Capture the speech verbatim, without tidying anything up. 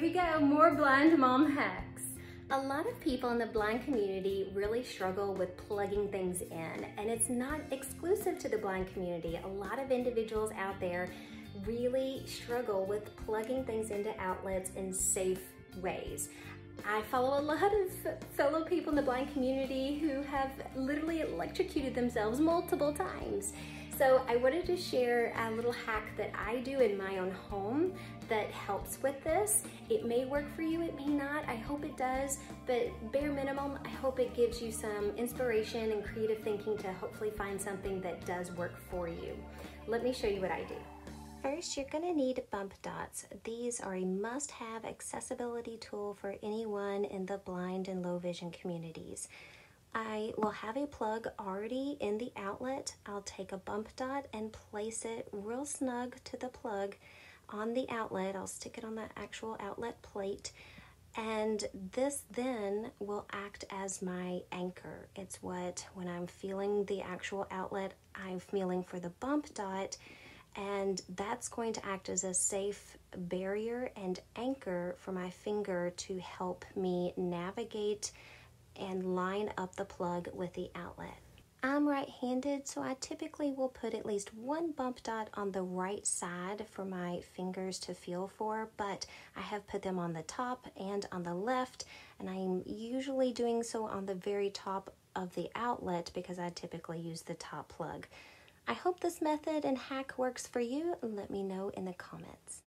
here we go, more blind mom hacks. A lot of people in the blind community really struggle with plugging things in, and it's not exclusive to the blind community. A lot of individuals out there really struggle with plugging things into outlets in safe ways. I follow a lot of fellow people in the blind community who have literally electrocuted themselves multiple times. So I wanted to share a little hack that I do in my own home that helps with this. It may work for you, it may not. I hope it does, but bare minimum, I hope it gives you some inspiration and creative thinking to hopefully find something that does work for you. Let me show you what I do. First, you're gonna need bump dots. These are a must-have accessibility tool for anyone in the blind and low vision communities. I will have a plug already in the outlet. I'll take a bump dot and place it real snug to the plug on the outlet. I'll stick it on the actual outlet plate. And this then will act as my anchor. It's what, when I'm feeling the actual outlet, I'm feeling for the bump dot. And that's going to act as a safe barrier and anchor for my finger to help me navigate and line up the plug with the outlet. I'm right-handed, so I typically will put at least one bump dot on the right side for my fingers to feel for, but I have put them on the top and on the left, and I'm usually doing so on the very top of the outlet because I typically use the top plug. I hope this method and hack works for you. Let me know in the comments.